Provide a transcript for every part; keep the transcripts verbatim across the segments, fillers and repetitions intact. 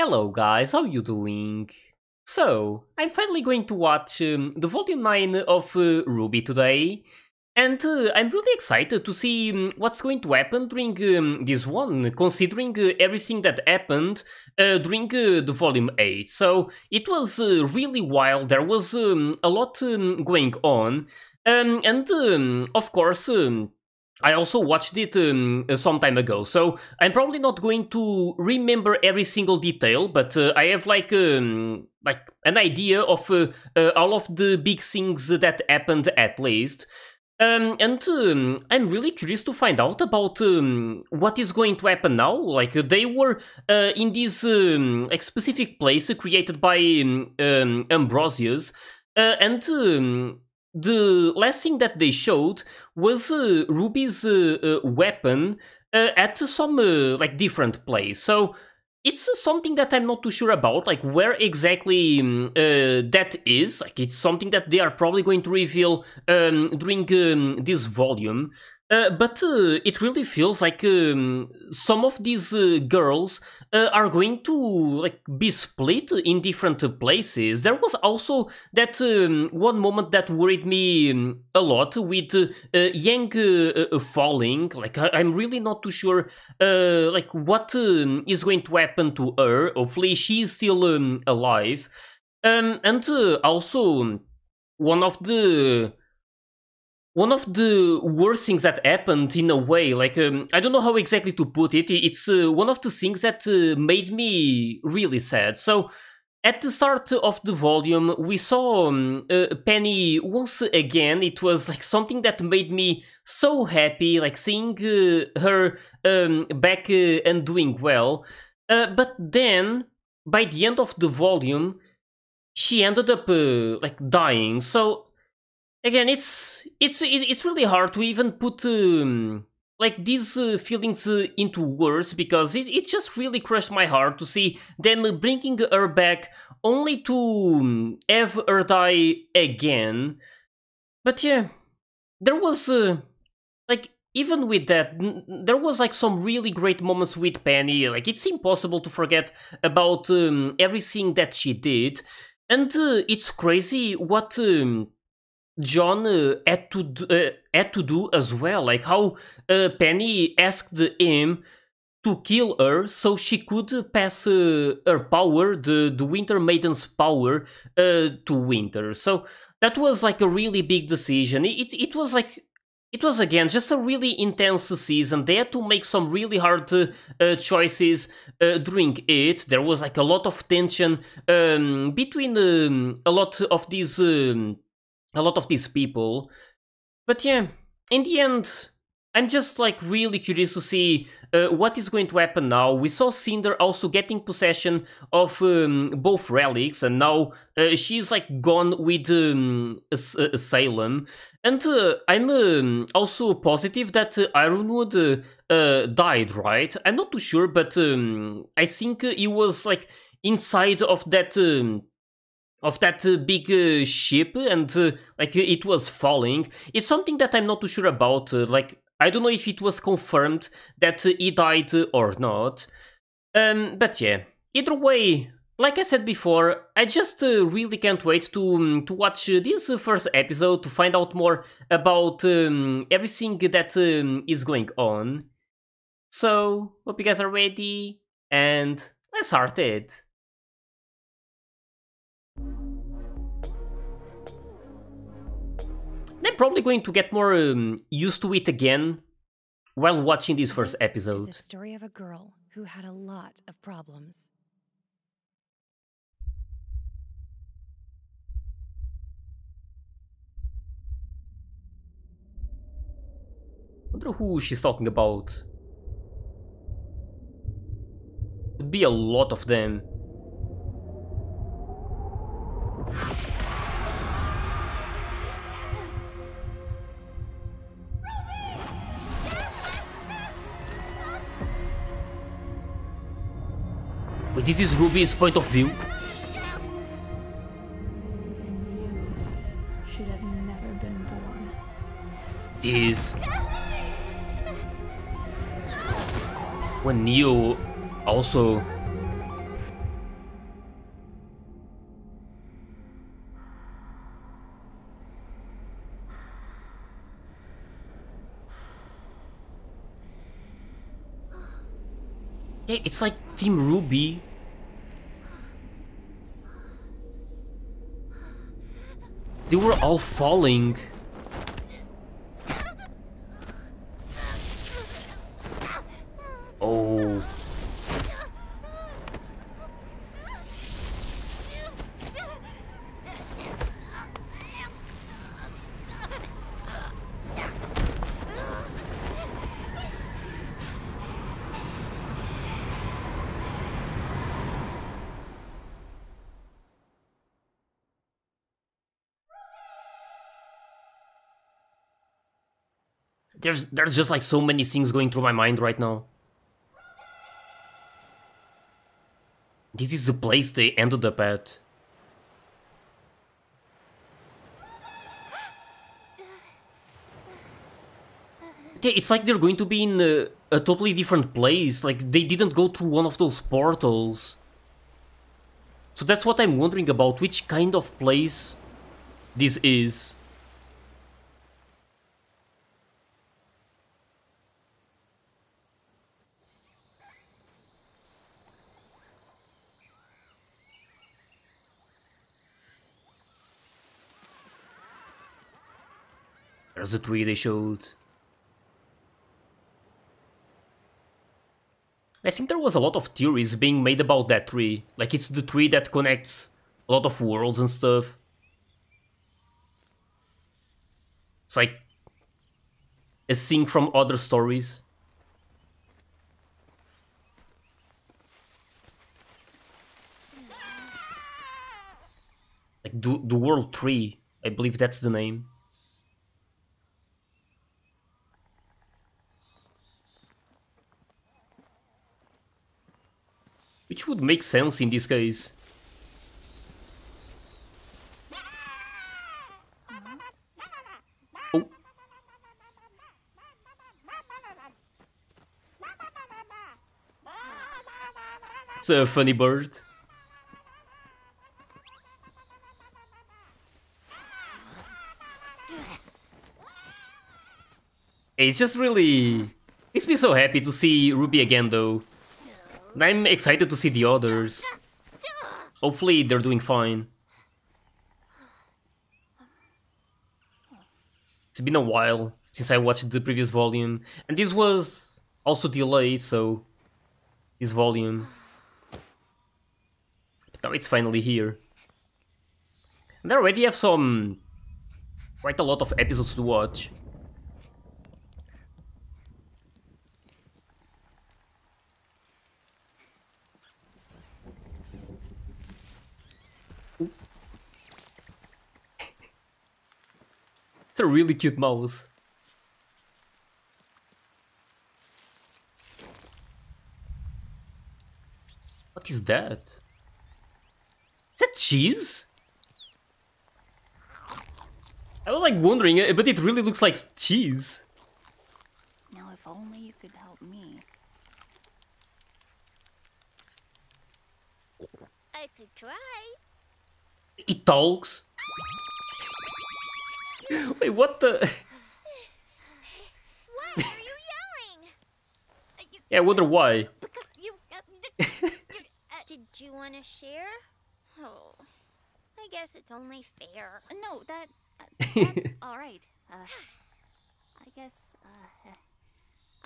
Hello guys, how you doing? So, I'm finally going to watch um, the Volume nine of uh, RWBY today, and uh, I'm really excited to see um, what's going to happen during um, this one, considering uh, everything that happened uh, during uh, the Volume eight. So, it was uh, really wild, there was um, a lot um, going on, um, and um, of course, um, I also watched it um, some time ago, so I'm probably not going to remember every single detail, but uh, I have like um, like an idea of uh, uh, all of the big things that happened at least. Um, and um, I'm really curious to find out about um, what is going to happen now. Like, they were uh, in this um, like specific place created by um, um, Ambrosius, uh, and... Um, The last thing that they showed was uh, Ruby's uh, uh, weapon uh, at some uh, like different place. So it's uh, something that I'm not too sure about, like where exactly um, uh, that is. Like, it's something that they are probably going to reveal um, during um, this volume. Uh, but uh, it really feels like um, some of these uh, girls uh, are going to like be split in different uh, places. There was also that um, one moment that worried me um, a lot with uh, uh, Yang uh, uh, falling. Like, I I'm really not too sure uh, like what um, is going to happen to her. Hopefully she is still um, alive. Um, and uh, also one of the... One of the worst things that happened, in a way, like, um, I don't know how exactly to put it, it's uh, one of the things that uh, made me really sad. So, at the start of the volume, we saw um, uh, Penny once again. It was like something that made me so happy, like seeing uh, her um, back uh, and doing well. Uh, but then, by the end of the volume, she ended up uh, like dying, so... Again, it's it's it's really hard to even put um, like these uh, feelings uh, into words, because it, it just really crushed my heart to see them bringing her back only to have her die again. But yeah, there was uh, like even with that, there was like some really great moments with Penny. Like, it's impossible to forget about um, everything that she did, and uh, it's crazy what. Um, John uh, had to do, uh, had to do as well, like how uh, Penny asked him to kill her so she could pass uh, her power, the, the Winter Maiden's power, uh, to Winter. So that was like a really big decision. It it was like it was again just a really intense season. They had to make some really hard uh, uh, choices uh, during it. There was like a lot of tension um, between um, a lot of these. Um, a lot of these people, but yeah, in the end, I'm just like really curious to see uh, what is going to happen now. We saw Cinder also getting possession of um, both relics, and now uh, she's like gone with um, uh, Salem, and uh, I'm um, also positive that uh, Ironwood uh, uh, died, right? I'm not too sure, but um, I think he was like inside of that um, of that uh, big uh, ship, and uh, like it was falling. It's something that I'm not too sure about, uh, like I don't know if it was confirmed that uh, he died uh, or not. Um, but yeah, either way, like I said before, I just uh, really can't wait to, um, to watch uh, this uh, first episode to find out more about um, everything that um, is going on. So, hope you guys are ready, and let's start it! I'm probably going to get more um, used to it again while watching this first episode. This is the story of a girl who had a lot of problems. Wonder who she's talking about. Could be a lot of them. Wait, this is Ruby's point of view. Should have never been born. This. When Neo also. Yeah, it's like Team Ruby. They were all falling. Oh. There's, there's just like so many things going through my mind right now. This is the place they ended up at. It's like they're going to be in a, a totally different place. Like, they didn't go through one of those portals. So that's what I'm wondering about, which kind of place this is. There's the tree they showed. I think there was a lot of theories being made about that tree. Like, it's the tree that connects a lot of worlds and stuff. It's like a thing from other stories. Like, the, the World Tree, I believe that's the name. Which would make sense in this case. Oh. It's a funny bird. It's just really... makes me so happy to see Ruby again though. I'm excited to see the others. Hopefully they're doing fine. It's been a while since I watched the previous volume. And this was also delayed, so... this volume. But now it's finally here. And I already have some... quite a lot of episodes to watch. It's a really cute mouse. What is that? Is that cheese? I was like wondering, but it really looks like cheese. Now if only you could help me. I could try. It talks. Wait, what the? Why are you yelling? You, yeah, I wonder why. Because you, uh, you uh, did you want to share? Oh, I guess it's only fair. No, that uh, that's all right. Uh, I guess uh,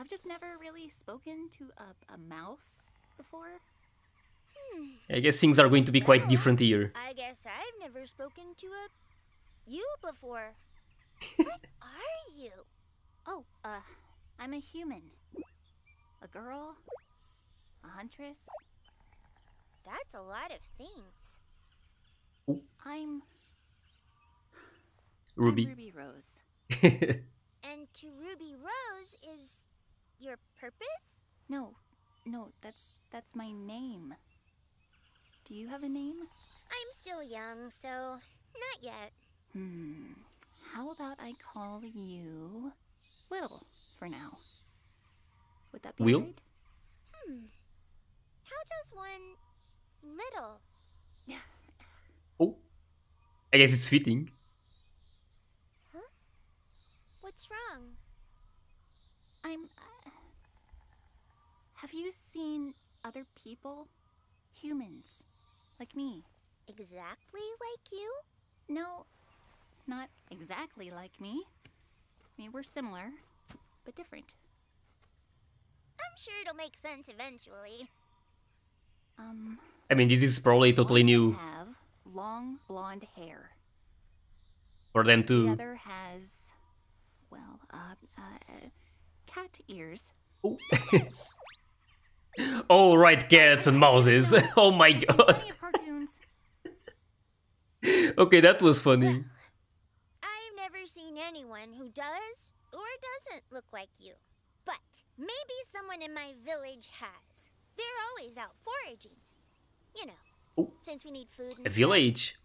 I've just never really spoken to a, a mouse before. Hmm. I guess things are going to be quite well, different here. I guess I've never spoken to a you before. What are you? Oh, uh, I'm a human. A girl. A huntress. That's a lot of things. Ooh. I'm... Ruby. I'm Ruby Rose. And to Ruby Rose is your purpose? No, no, that's, that's my name. Do you have a name? I'm still young, so not yet. Hmm, how about I call you Will for now? Would that be Will? Right? Hmm, how does one little? Oh, I guess it's fitting. Huh? What's wrong? I'm... Uh, have you seen other people? Humans. Like me. Exactly like you? No, not exactly like me. I mean, we're similar, but different. I'm sure it'll make sense eventually. Um. I mean, this is probably totally new. Have long blonde hair. For them to. The other has, well, uh, uh cat ears. Oh. Oh, right, cats and mouses. Oh my god. Okay, that was funny. I've never seen anyone who does or doesn't look like you. But maybe someone in my village has. They're always out foraging. You know, oh, since we need food and a village.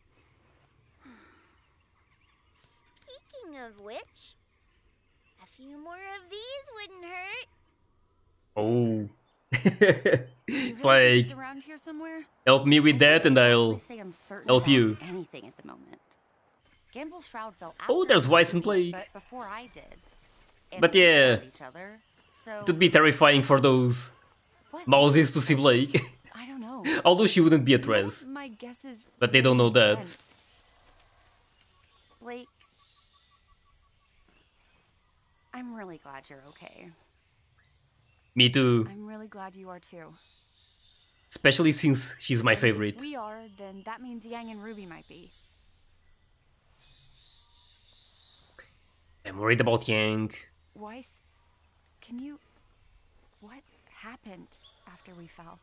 Speaking of which, a few more of these wouldn't hurt. Oh. It's really like around here somewhere? Help me with that and I'll say I'm help you. Anything at the moment. Gamble Shroud fell after oh, there's Weiss and Blake. But before I did. And but yeah, each other, so it would be terrifying for those mouses to see Blake. I don't know. Although she wouldn't be at rest. My guess is but they don't know that. Sense. Blake, I'm really glad you're okay. Me too. I'm really glad you are too. Especially since she's my favorite. If we are, then that means Yang and Ruby might be. I'm worried about Yang. Weiss, can you... What happened after we fell?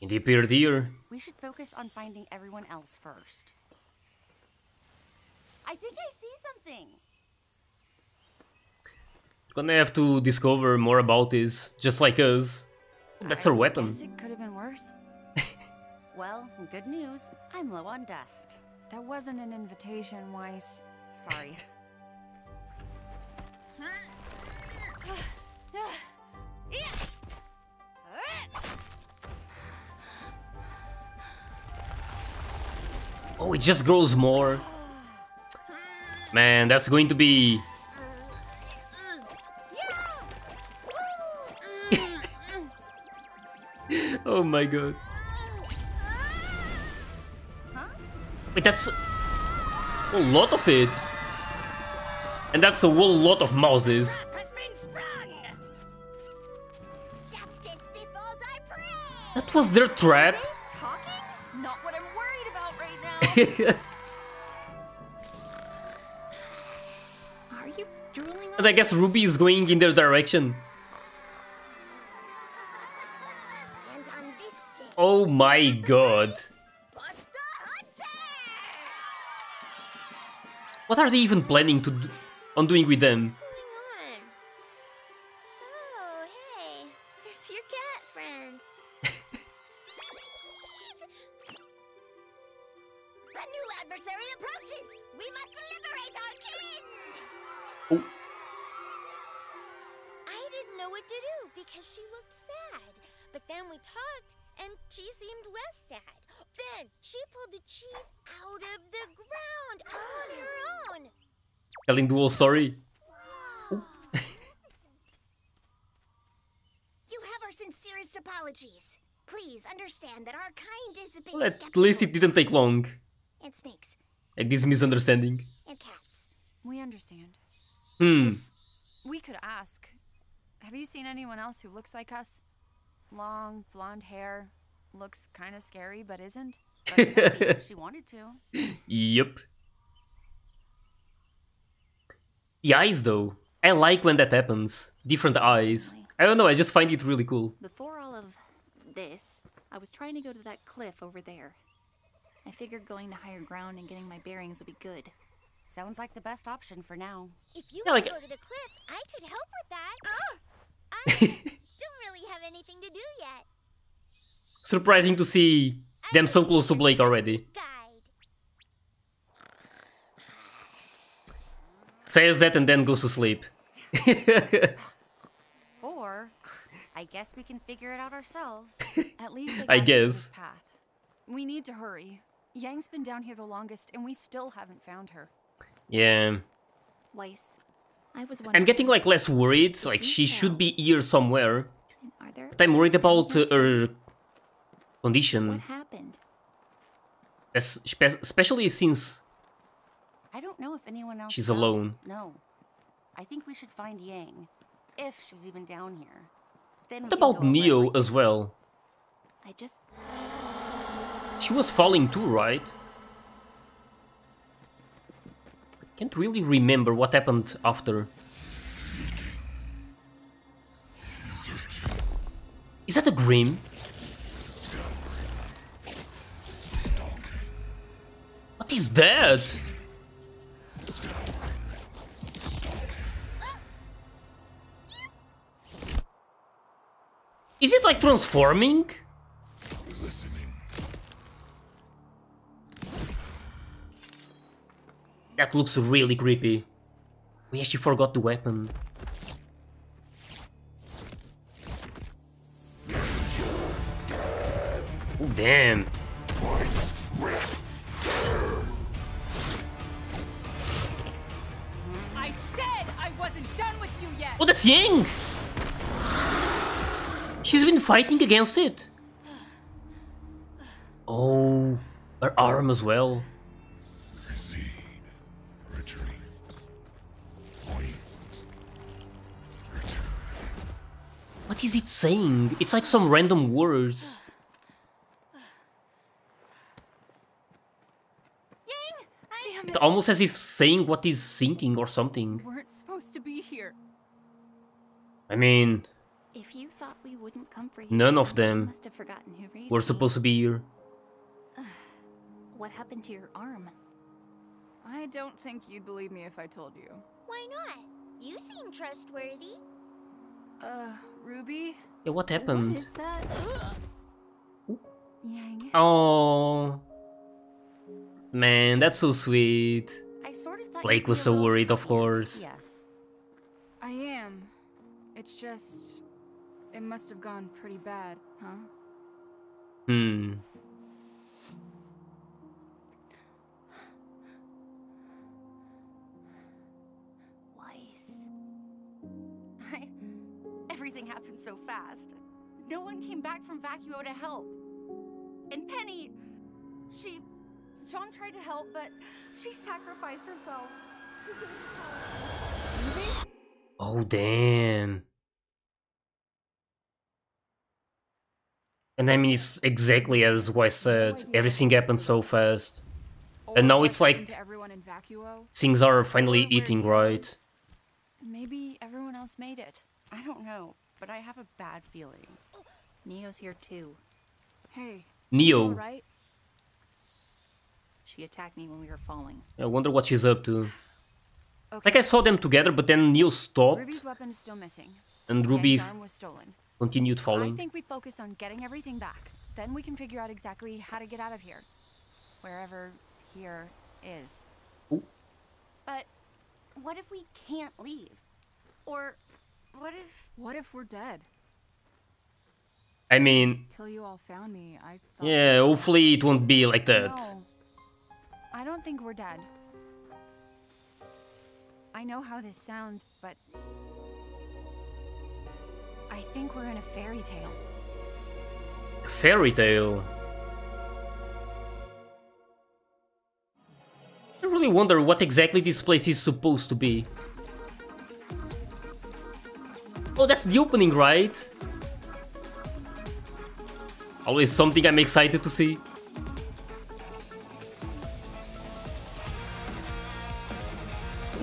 It appeared here. We should focus on finding everyone else first. I think I see something. Gonna have to discover more about this, just like us. That's her weapon. I guess it could have been worse. Well, good news. I'm low on dust. That wasn't an invitation, Weiss. Sorry. Oh, it just grows more. Man, that's going to be... Oh my god. Huh? Wait, that's a lot of it. And that's a whole lot of mouses. Justice befalls our prey. That was their trap? Talking? Not what I'm worried about right now. Are you drooling? And I guess Ruby is going in their direction. Oh my god. What are they even planning to do on doing with them? What's going on? Oh, hey. It's your cat friend. A new adversary approaches. We must liberate our kin. Oh. I didn't know what to do because she looked sad. But then we talked. And she seemed less sad. Then she pulled the cheese out of the ground on her own. Telling the whole story. You have our sincerest apologies. Please understand that our kind is a bit well, at least it didn't take long. And snakes. Like this misunderstanding. And cats. We understand. Hmm. If we could ask. Have you seen anyone else who looks like us? Long, blonde hair. Looks kind of scary, but isn't. But if she wanted to. Yep. The eyes, though. I like when that happens. Different eyes. I don't know, I just find it really cool. Before all of this, I was trying to go to that cliff over there. I figured going to higher ground and getting my bearings would be good. Sounds like the best option for now. If you yeah, want like... to go to the cliff, I could help with that. Oh, I... don't really have anything to do yet. Surprising to see them so close to Blake already. Says that and then goes to sleep. Or I guess we can figure it out ourselves. At least I guess. Path. We need to hurry. Yang's been down here the longest and we still haven't found her. Yeah. Weiss. I was I'm getting like less worried, like she should be here somewhere. Are there but I'm worried about uh, her condition. What happened? Especially since I don't know if anyone else she's knows. Alone. No. I think we should find Yang. If she's even down here. Then what about Neo as well? I just... She was falling too, right? I can't really remember what happened after. Is that a Grimm? What is that? Is it like transforming? Listening. That looks really creepy. We actually forgot the weapon. Oh damn. I said I wasn't done with you yet. Oh, that's Yang! She's been fighting against it. Oh, her arm as well. What is it saying? It's like some random words. It's almost as if saying what is thinking or something. We weren't supposed to be here. I mean, if you thought we wouldn't come for you, none of them must have forgotten who raised were supposed to be here. Uh, what happened to your arm? I don't think you'd believe me if I told you. Why not? You seem trustworthy. Uh, Ruby? Yeah, what happened? What is that? Yang. Oh. Man, that's so sweet. I sort of Blake was so worried, of course. Yes. I am. It's just... It must have gone pretty bad, huh? Hmm. Weiss. I... Everything happened so fast. No one came back from Vacuo to help. And Penny... She... John tried to help, but she sacrificed herself. Oh, damn. And I mean, it's exactly as Weiss said, everything happened so fast. And now it's like things are finally eating right. Maybe everyone else made it. I don't know, but I have a bad feeling. Neo's here too. Hey, Neo. Right? She attacked me when we were falling. I wonder what she's up to. Okay. Like, I saw them together, but then Neo stopped. Ruby's weapon is still missing. And Ruby arm was stolen. Continued falling. I think we focus on getting everything back. Then we can figure out exactly how to get out of here. Wherever here is. Ooh. But what if we can't leave? Or what if... What if we're dead? I mean... Till you all found me, I thought... Yeah, hopefully it won't be like that. No. I don't think we're dead. I know how this sounds, but... I think we're in a fairy tale. A fairy tale? I really wonder what exactly this place is supposed to be. Oh, that's the opening, right? Always something I'm excited to see.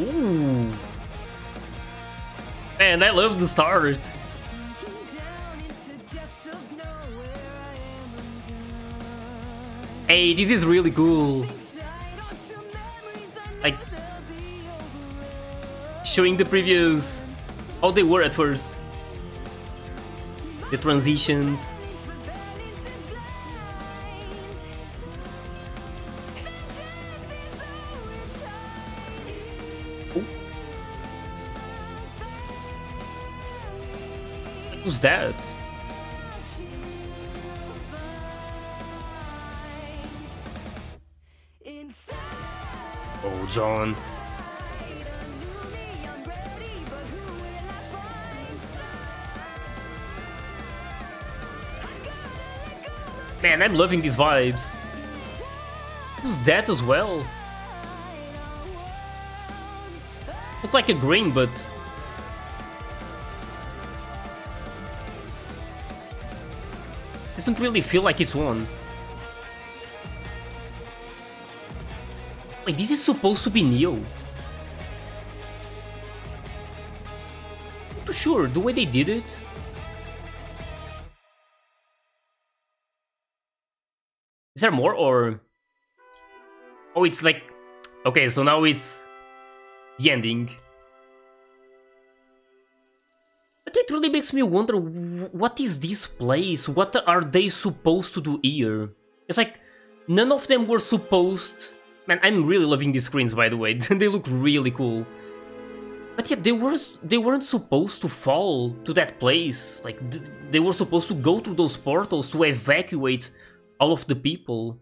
Ooh. Man, I love the start. Hey, this is really cool. Like, showing the previews, how they were at first. The transitions. Who's that? Oh, John. Man, I'm loving these vibes. Who's that as well? Looked like a Grimm, but... doesn't really feel like it's one. Wait, this is supposed to be Neo. Not too sure, the way they did it. Is there more or... oh, it's like... okay, so now it's... the ending. But it really makes me wonder, what is this place? What are they supposed to do here? It's like, none of them were supposed... man, I'm really loving these screens, by the way. They look really cool. But yeah, they, were, they weren't supposed to fall to that place. Like, they were supposed to go through those portals to evacuate all of the people.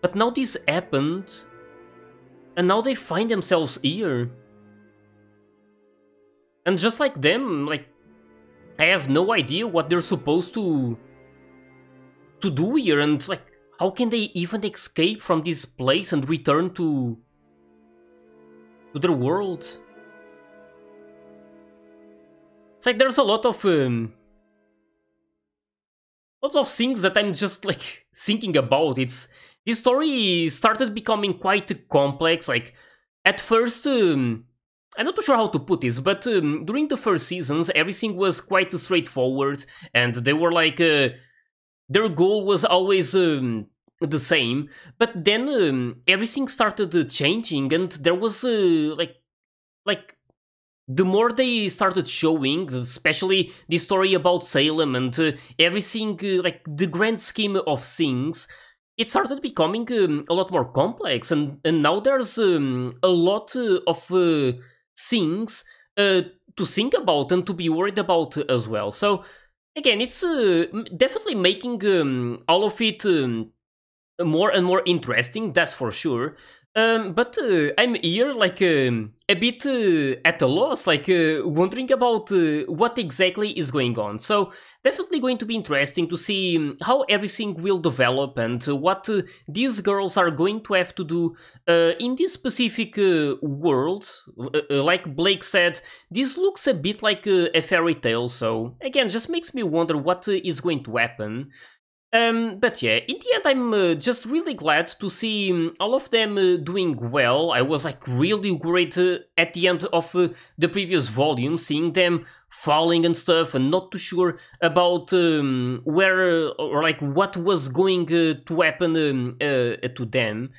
But now this happened, and now they find themselves here. And just like them, like, I have no idea what they're supposed to to do here, and like, how can they even escape from this place and return to to their world? It's like there's a lot of um, lots of things that I'm just like thinking about. It's This story started becoming quite complex. Like, at first, um, I'm not too sure how to put this, but um, during the first seasons, everything was quite straightforward, and they were like, uh, their goal was always um, the same. But then um, everything started uh, changing, and there was uh, like, like the more they started showing, especially the story about Salem and uh, everything, uh, like the grand scheme of things. It started becoming um, a lot more complex, and, and now there's um, a lot uh, of uh, things uh, to think about and to be worried about as well. So, again, it's uh, definitely making um, all of it um, more and more interesting, that's for sure. Um, but uh, I'm here, like, um, a bit uh, at a loss, like, uh, wondering about uh, what exactly is going on. So... definitely going to be interesting to see how everything will develop and what uh, these girls are going to have to do uh, in this specific uh, world. L- like Blake said, this looks a bit like uh, a fairy tale, so again, just makes me wonder what uh, is going to happen. Um, but yeah, in the end, I'm uh, just really glad to see um, all of them uh, doing well. I was like really worried uh, at the end of uh, the previous volume, seeing them falling and stuff, and not too sure about um, where uh, or like what was going uh, to happen um, uh, to them.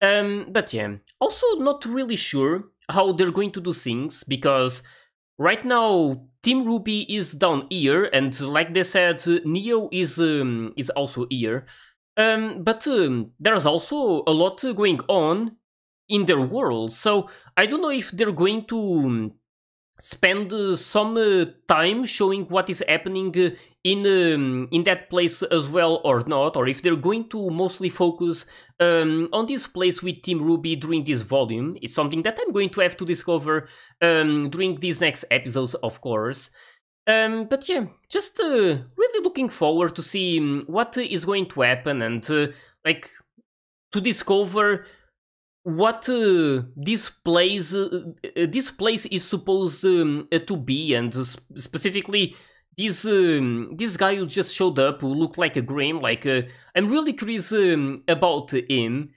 Um, but yeah, also not really sure how they're going to do things, because right now Team RWBY is down here, and like they said, Neo is um, is also here. Um, but um, there's also a lot going on in their world, so I don't know if they're going to spend uh, some uh, time showing what is happening uh, in um, in that place as well or not, or if they're going to mostly focus um, on this place with Team RWBY during this volume. It's something that I'm going to have to discover um, during these next episodes, of course. Um, but yeah, just uh, really looking forward to see what is going to happen, and uh, like to discover what uh, this place uh, this place is supposed um, uh, to be, and uh, specifically this um, this guy who just showed up, who looked like a Grimm. Like, uh, I'm really curious um, about him.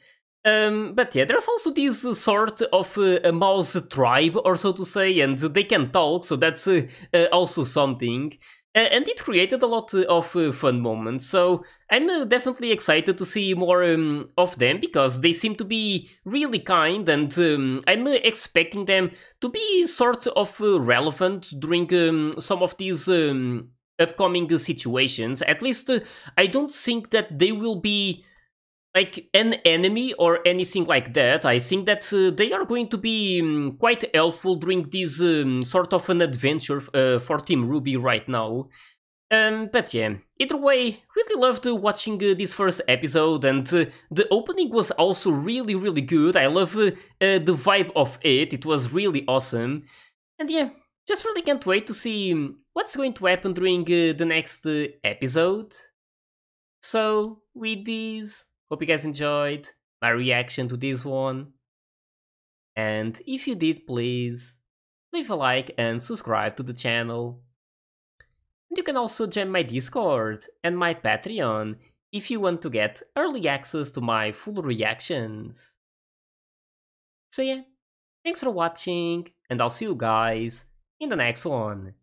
Um, but yeah, there's also this uh, sort of uh, a mouse tribe, or so to say, and they can talk, so that's uh, uh, also something. Uh, and it created a lot of uh, fun moments, so I'm uh, definitely excited to see more um, of them, because they seem to be really kind, and um, I'm uh, expecting them to be sort of uh, relevant during um, some of these um, upcoming uh, situations. At least uh, I don't think that they will be like an enemy or anything like that. I think that uh, they are going to be um, quite helpful during this um, sort of an adventure uh, for Team RWBY right now. Um, but yeah, either way, really loved uh, watching uh, this first episode, and uh, the opening was also really, really good. I love uh, uh, the vibe of it. It was really awesome. And yeah, just really can't wait to see what's going to happen during uh, the next uh, episode. So with this, hope you guys enjoyed my reaction to this one. And if you did, please leave a like and subscribe to the channel. And you can also join my Discord and my Patreon if you want to get early access to my full reactions. So yeah, thanks for watching, and I'll see you guys in the next one.